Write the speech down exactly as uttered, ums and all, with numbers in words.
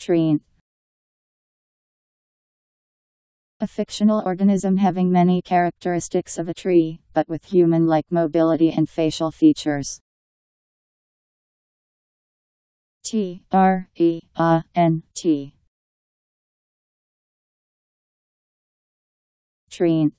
Treant. A fictional organism having many characteristics of a tree, but with human-like mobility and facial features. T R E A N T. Treant.